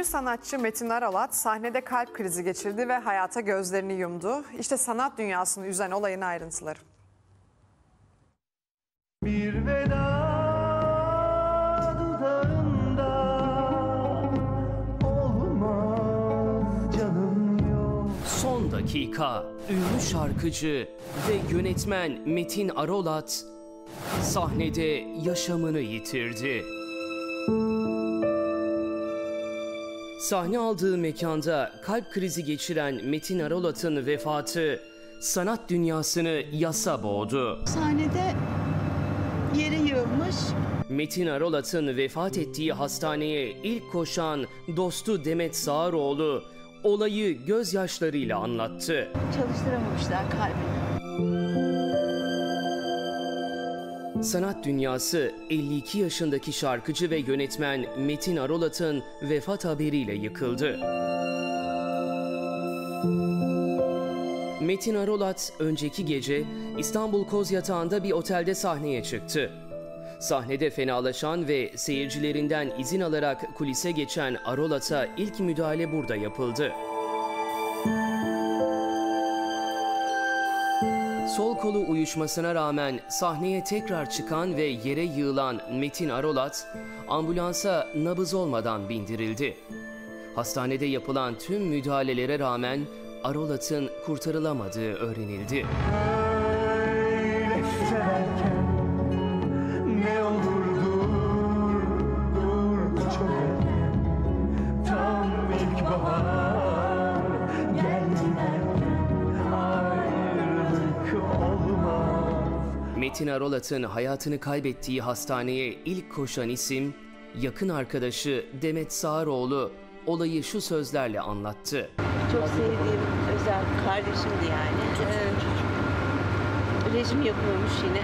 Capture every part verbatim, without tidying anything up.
Ünlü sanatçı Metin Arolat sahnede kalp krizi geçirdi ve hayata gözlerini yumdu. İşte sanat dünyasını üzen olayın ayrıntıları. Bir veda dudağında olmaz canım yok. Son dakika ünlü şarkıcı ve yönetmen Metin Arolat sahnede yaşamını yitirdi. Sahne aldığı mekanda kalp krizi geçiren Metin Arolat'ın vefatı sanat dünyasını yasa boğdu. Sahnede yere yığılmış. Metin Arolat'ın vefat ettiği hastaneye ilk koşan dostu Demet Sağaroğlu olayı gözyaşlarıyla anlattı. Çalıştıramamışlar kalbini. Sanat dünyası elli iki yaşındaki şarkıcı ve yönetmen Metin Arolat'ın vefat haberiyle yıkıldı. Metin Arolat önceki gece İstanbul Kozyatağı'nda bir otelde sahneye çıktı. Sahnede fenalaşan ve seyircilerinden izin alarak kulise geçen Arolat'a ilk müdahale burada yapıldı. Sol kolu uyuşmasına rağmen sahneye tekrar çıkan ve yere yığılan Metin Arolat ambulansa nabız olmadan bindirildi. Hastanede yapılan tüm müdahalelere rağmen Arolat'ın kurtarılamadığı öğrenildi. Severken, ne olur dur, dur çok erken, tam ilkbahar geldi derken, ayrılık olmaz. Metin Arolat'ın hayatını kaybettiği hastaneye ilk koşan isim, yakın arkadaşı Demet Sağaroğlu olayı şu sözlerle anlattı. Çok sevdiğim özel kardeşimdi yani. Ee, rejim yapıyormuş yine.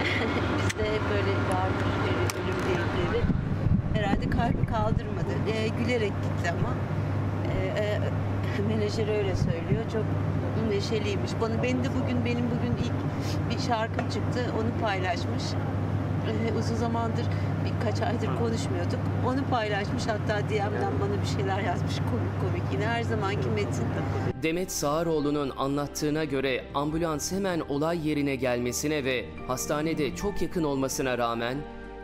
Bizde hep böyle vardır ölüm diyetleri. Herhalde kalp kaldırmadı. Ee, gülerek gitti ama. Ee, menajer öyle söylüyor. Çok neşeliymiş. Bana, beni de bugün, benim bugün ilk bir şarkım çıktı. Onu paylaşmış. Ee, uzun zamandır birkaç aydır konuşmuyorduk. Onu paylaşmış, hatta D M'den bana bir şeyler yazmış, komik komik. Yine her zamanki Metin. Demet Sağaroğlu'nun anlattığına göre ambulans hemen olay yerine gelmesine ve hastanede çok yakın olmasına rağmen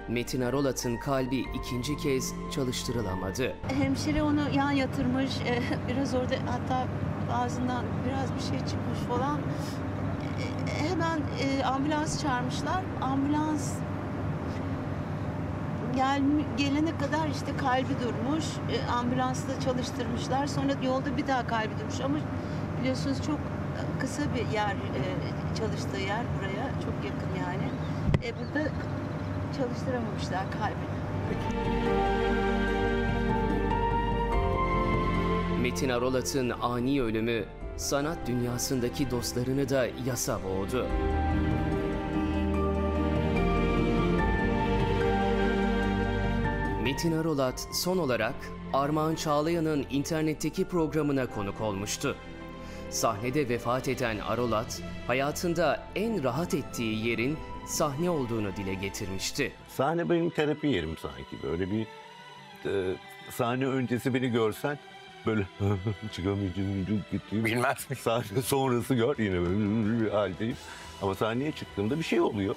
Metin Arolat'ın kalbi ikinci kez çalıştırılamadı. Hemşire onu yan yatırmış, biraz orada hatta ağzından biraz bir şey çıkmış falan. Hemen ambulans çağırmışlar. Ambulans Gel, gelene kadar işte kalbi durmuş, e, ambulansla çalıştırmışlar. Sonra yolda bir daha kalbi durmuş ama biliyorsunuz çok kısa bir yer, e, çalıştığı yer buraya, çok yakın yani. E, burada çalıştıramamışlar kalbini. Metin Arolat'ın ani ölümü sanat dünyasındaki dostlarını da yasa boğdu. Metin Arolat son olarak Armağan Çağlayan'ın internetteki programına konuk olmuştu. Sahnede vefat eden Arolat, hayatında en rahat ettiği yerin sahne olduğunu dile getirmişti. Sahne benim terapi yerim sanki. Böyle bir e, sahne öncesi beni görsen böyle çıkamayacağım, gittiğim bilmez mi? Sahne sonrası gör yine böyle bir haldeyim. Ama sahneye çıktığımda bir şey oluyor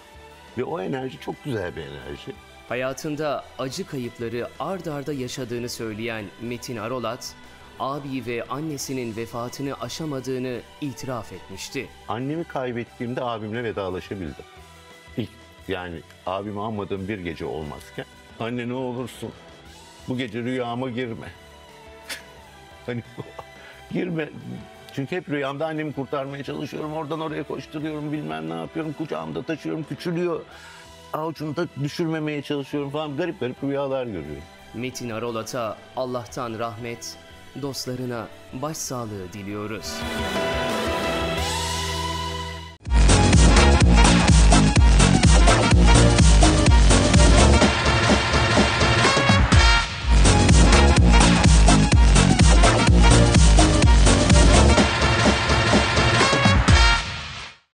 ve o enerji çok güzel bir enerji. Hayatında acı kayıpları ard arda yaşadığını söyleyen Metin Arolat, abi ve annesinin vefatını aşamadığını itiraf etmişti. Annemi kaybettiğimde abimle vedalaşabildim. İlk, yani abimi anmadığım bir gece olmazken, anne ne olursun bu gece rüyama girme. Hani girme. Çünkü hep rüyamda annemi kurtarmaya çalışıyorum, oradan oraya koşturuyorum, bilmem ne yapıyorum, kucağımda taşıyorum, küçülüyor. Avucumda düşürmemeye çalışıyorum falan, garip garip rüyalar görüyorum. Metin Arolat'a Allah'tan rahmet, dostlarına başsağlığı diliyoruz.